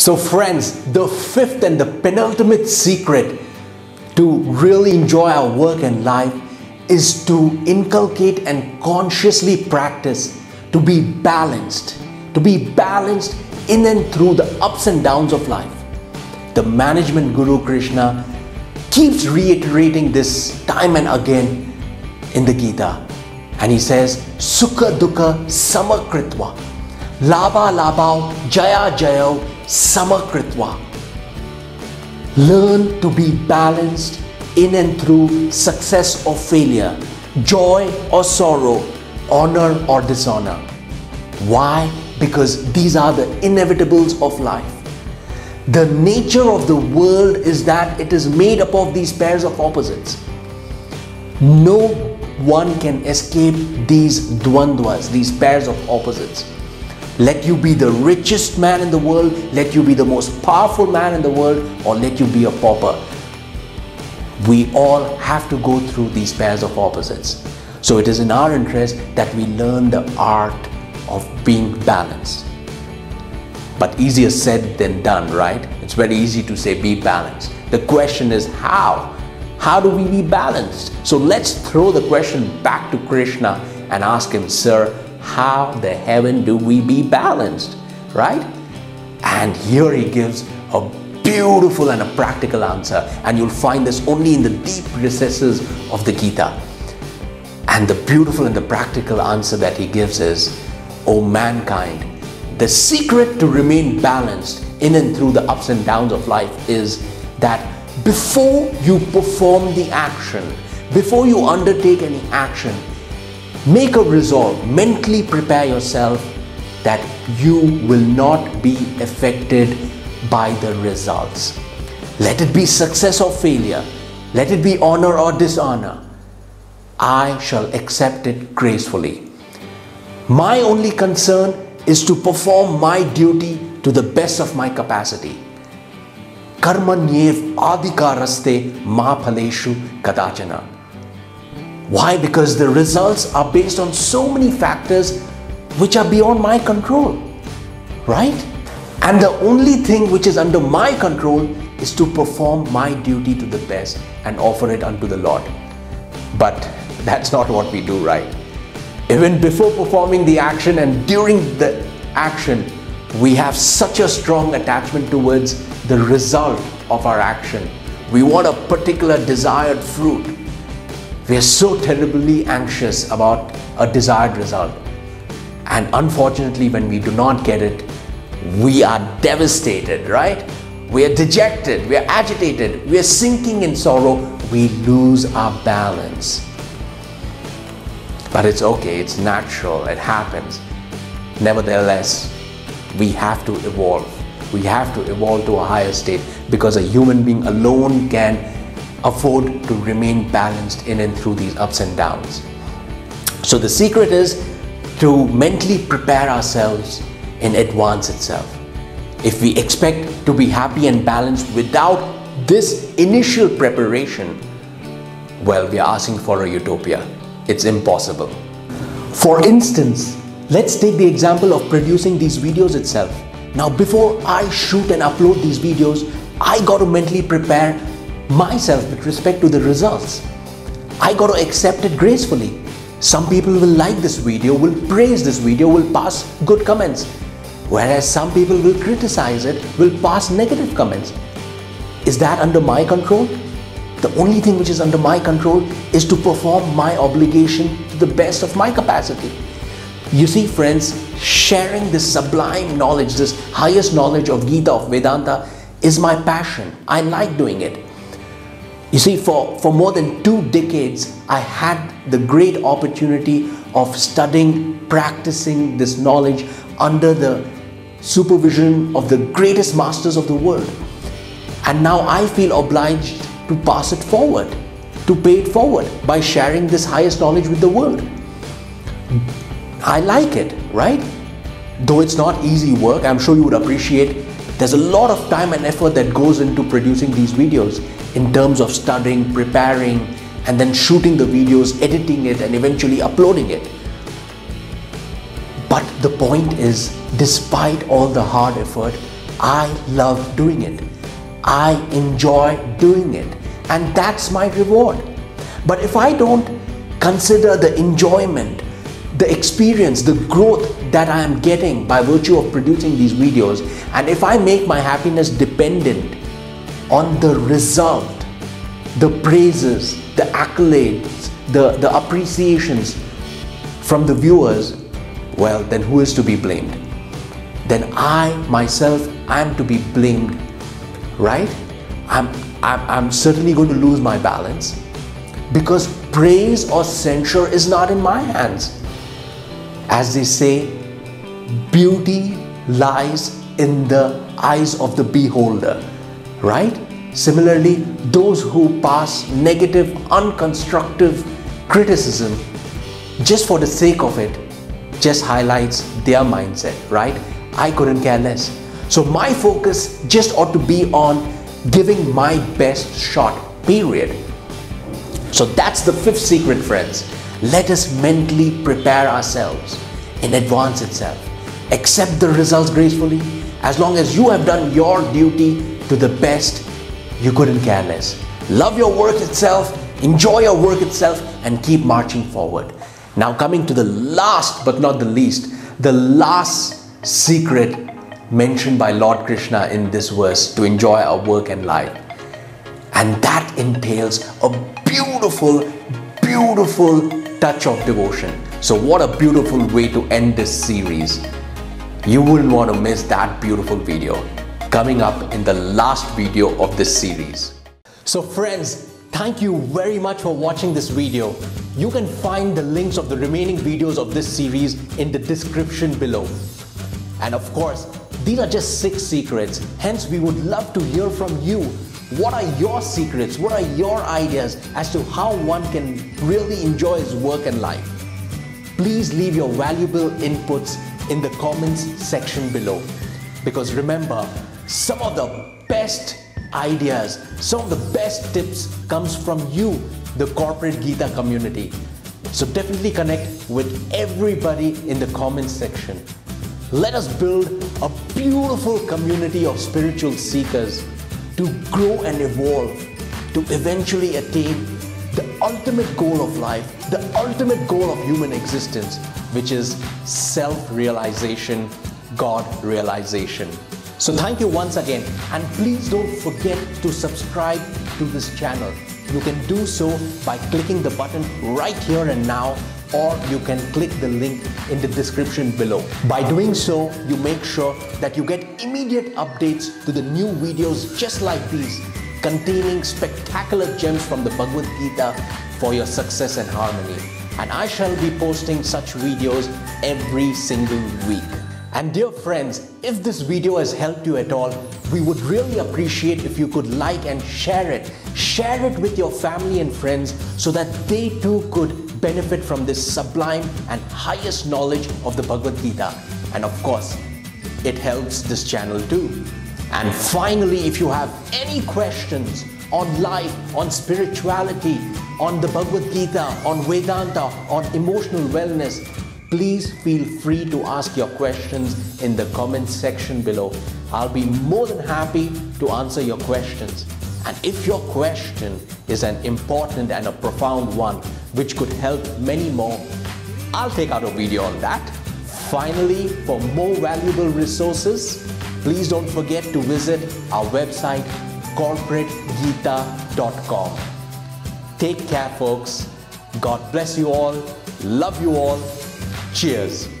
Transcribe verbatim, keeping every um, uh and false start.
So friends, the fifth and the penultimate secret to really enjoy our work and life is to inculcate and consciously practice to be balanced, to be balanced in and through the ups and downs of life. The management guru Krishna keeps reiterating this time and again in the Gita, and he says, Sukha Dukha Samakritwa, Laba Labao, Jaya Jayao, Samakritwa. Learn to be balanced in and through success or failure, joy or sorrow, honor or dishonor. Why? Because these are the inevitables of life. The nature of the world is that it is made up of these pairs of opposites. No one can escape these dwandwas, these pairs of opposites. Let you be the richest man in the world, let you be the most powerful man in the world, or let you be a pauper. We all have to go through these pairs of opposites. So it is in our interest that we learn the art of being balanced. But easier said than done, right? It's very easy to say be balanced. The question is how? How do we be balanced? So let's throw the question back to Krishna and ask him, sir, how the heaven do we be balanced, right? And here he gives a beautiful and a practical answer, and you'll find this only in the deep recesses of the Gita. And the beautiful and the practical answer that he gives is, O mankind, the secret to remain balanced in and through the ups and downs of life is that before you perform the action, before you undertake any action, make a resolve, mentally prepare yourself that you will not be affected by the results. Let it be success or failure, let it be honor or dishonor. I shall accept it gracefully. My only concern is to perform my duty to the best of my capacity. Karmanye Vadhikaraste Ma Phaleshu Kadachana. Why? Because the results are based on so many factors which are beyond my control, right? And the only thing which is under my control is to perform my duty to the best and offer it unto the Lord. But that's not what we do, right? Even before performing the action and during the action, we have such a strong attachment towards the result of our action. We want a particular desired fruit. We are so terribly anxious about a desired result. And unfortunately, when we do not get it, we are devastated, right? We are dejected, we are agitated, we are sinking in sorrow, we lose our balance. But it's okay, it's natural, it happens. Nevertheless, we have to evolve. We have to evolve to a higher state, because a human being alone can afford to remain balanced in and through these ups and downs. So the secret is to mentally prepare ourselves in advance itself. If we expect to be happy and balanced without this initial preparation, well, we are asking for a utopia. It's impossible. For instance, let's take the example of producing these videos itself. Now, before I shoot and upload these videos, I got to mentally prepare myself with respect to the results. I got to accept it gracefully. Some people will like this video, will praise this video, will pass good comments, whereas some people will criticize it, will pass negative comments. Is that under my control? The only thing which is under my control is to perform my obligation to the best of my capacity. You see, friends, sharing this sublime knowledge, this highest knowledge of Gita, of Vedanta, is my passion. I like doing it. You see, for, for more than two decades, I had the great opportunity of studying, practicing this knowledge under the supervision of the greatest masters of the world. And now I feel obliged to pass it forward, to pay it forward by sharing this highest knowledge with the world. I like it, right? Though it's not easy work, I'm sure you would appreciate there's a lot of time and effort that goes into producing these videos in terms of studying, preparing, and then shooting the videos, editing it, and eventually uploading it. But the point is, despite all the hard effort, I love doing it. I enjoy doing it. And that's my reward. But if I don't consider the enjoyment, the experience, the growth that I am getting by virtue of producing these videos, and if I make my happiness dependent on the result, the praises, the accolades, the, the appreciations from the viewers, well, then who is to be blamed? Then I, myself, am to be blamed, right? I'm, I'm, I'm certainly going to lose my balance, because praise or censure is not in my hands. As they say, beauty lies in the eyes of the beholder, right? Similarly, those who pass negative, unconstructive criticism just for the sake of it, just highlights their mindset, right? I couldn't care less. So my focus just ought to be on giving my best shot, period. So that's the fifth secret, friends. Let us mentally prepare ourselves in advance itself. Accept the results gracefully. As long as you have done your duty to the best, you couldn't care less. Love your work itself, enjoy your work itself, and keep marching forward. Now coming to the last but not the least, the last secret mentioned by Lord Krishna in this verse to enjoy our work and life. And that entails a beautiful, beautiful touch of devotion. So what a beautiful way to end this series. You wouldn't want to miss that beautiful video coming up in the last video of this series. So friends, thank you very much for watching this video. You can find the links of the remaining videos of this series in the description below. And of course, these are just six secrets. Hence, we would love to hear from you. What are your secrets? What are your ideas as to how one can really enjoy his work and life? Please leave your valuable inputs in the comments section below. Because remember, some of the best ideas, some of the best tips comes from you, the Corporate Gita community. So definitely connect with everybody in the comments section. Let us build a beautiful community of spiritual seekers to grow and evolve, to eventually attain the ultimate goal of life, the ultimate goal of human existence, which is self-realization, God-realization. So thank you once again, and please don't forget to subscribe to this channel. You can do so by clicking the button right here and now, or you can click the link in the description below. By doing so, you make sure that you get immediate updates to the new videos just like these, containing spectacular gems from the Bhagavad Gita for your success and harmony. And I shall be posting such videos every single week. And dear friends, if this video has helped you at all, we would really appreciate if you could like and share it. Share it with your family and friends so that they too could benefit from this sublime and highest knowledge of the Bhagavad Gita. And of course, it helps this channel too. And finally, if you have any questions on life, on spirituality, on the Bhagavad Gita, on Vedanta, on emotional wellness, please feel free to ask your questions in the comments section below. I'll be more than happy to answer your questions. And if your question is an important and a profound one, which could help many more, I'll take out a video on that. Finally, for more valuable resources, please don't forget to visit our website, corporate gita dot com. Take care, folks. God bless you all. Love you all. Cheers.